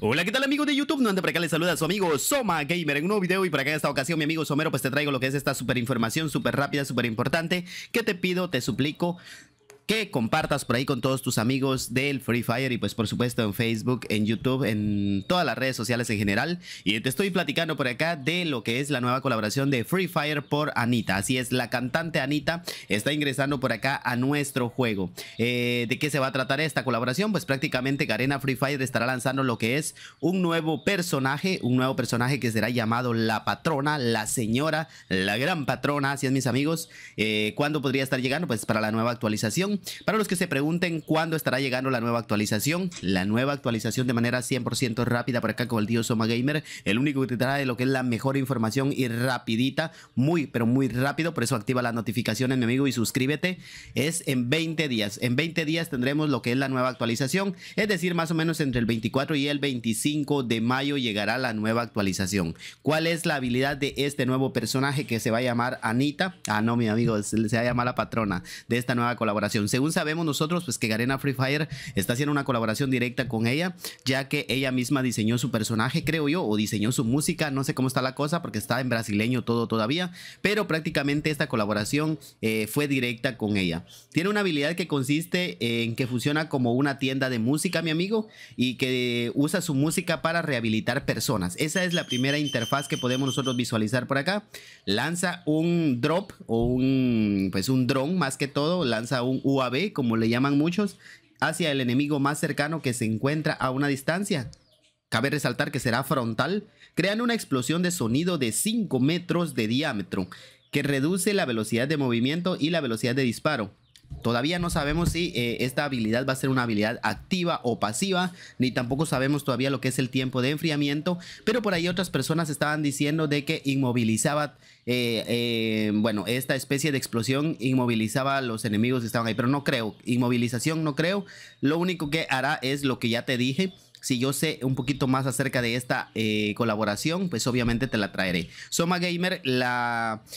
Hola, ¿qué tal amigos de YouTube? No anda por acá, les saluda a su amigo Soma Gamer en un nuevo video. Y por acá en esta ocasión, mi amigo Somero, pues te traigo lo que es esta super información, súper rápida, súper importante, que te pido, te suplico que compartas por ahí con todos tus amigos del Free Fire y pues por supuesto en Facebook, en YouTube, en todas las redes sociales en general. Y te estoy platicando por acá de lo que es la nueva colaboración de Free Fire por Anitta. Así es, la cantante Anitta está ingresando por acá a nuestro juego. ¿De qué se va a tratar esta colaboración? Pues prácticamente Garena Free Fire estará lanzando lo que es un nuevo personaje que será llamado la patrona, la señora, la gran patrona. Así es, mis amigos. ¿Cuándo podría estar llegando? Pues para la nueva actualización. Para los que se pregunten cuándo estará llegando la nueva actualización de manera 100% rápida por acá con el tío Soma Gamer, el único que te trae lo que es la mejor información y rapidita, muy pero muy rápido. Por eso activa las notificaciones, mi amigo, y suscríbete. Es en 20 días. En 20 días tendremos lo que es la nueva actualización, es decir, más o menos entre el 24 y el 25 de mayo llegará la nueva actualización. ¿Cuál es la habilidad de este nuevo personaje que se va a llamar Anitta? Ah, no, mi amigo, se va a llamar la patrona de esta nueva colaboración. Según sabemos nosotros, pues que Garena Free Fire está haciendo una colaboración directa con ella, ya que ella misma diseñó su personaje, creo yo, o diseñó su música. No sé cómo está la cosa porque está en brasileño todo todavía, pero prácticamente esta colaboración fue directa con ella. Tiene una habilidad que consiste en que funciona como una tienda de música, mi amigo, y que usa su música para rehabilitar personas. Esa es la primera interfaz que podemos nosotros visualizar por acá. Lanza un drop o un drone, más que todo, lanza un UAV, como le llaman muchos, hacia el enemigo más cercano que se encuentra a una distancia. Cabe resaltar que será frontal, creando una explosión de sonido de 5 metros de diámetro, que reduce la velocidad de movimiento y la velocidad de disparo. Todavía no sabemos si esta habilidad va a ser una habilidad activa o pasiva, ni tampoco sabemos todavía lo que es el tiempo de enfriamiento, pero por ahí otras personas estaban diciendo de que inmovilizaba, esta especie de explosión inmovilizaba a los enemigos que estaban ahí, pero no creo, inmovilización no creo. Lo único que hará es lo que ya te dije. Si yo sé un poquito más acerca de esta colaboración, pues obviamente te la traeré. Soma Gamer,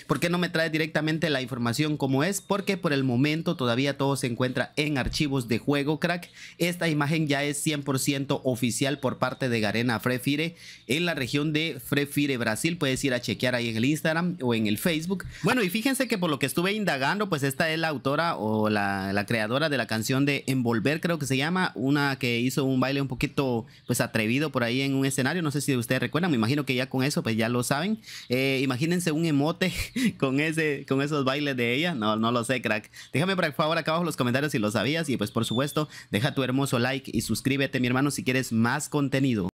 ¿por qué no me traes directamente la información como es? Porque por el momento todavía todo se encuentra en archivos de juego, crack. Esta imagen ya es 100% oficial por parte de Garena Free Fire en la región de Free Fire Brasil. Puedes ir a chequear ahí en el Instagram o en el Facebook. Bueno, y fíjense que por lo que estuve indagando, pues esta es la autora o la creadora de la canción de Envolver, creo que se llama. Una que hizo un baile un poquito pues atrevido por ahí en un escenario, no sé si ustedes recuerdan, me imagino que ya con eso pues ya lo saben. Imagínense un emote con esos bailes de ella, no lo sé, crack. Déjame por favor acá abajo los comentarios si lo sabías y pues por supuesto deja tu hermoso like y suscríbete, mi hermano, si quieres más contenido.